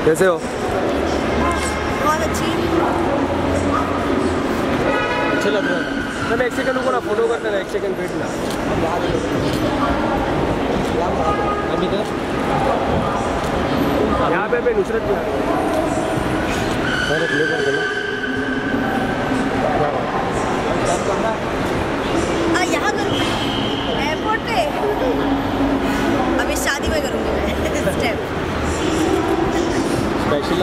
안녕하세요. أنا أكسيكن وكنا فولو كرنا أكسيكن بيتنا. أمي ده. यहाँ पे नुसरत जी हैं. बहुत लोग हैं ना. आ यहाँ करूँगी. एयरपोर्ट पे. अभी शादी में करूँगी. Step. Special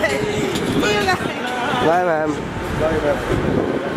bye. Bye ma'am.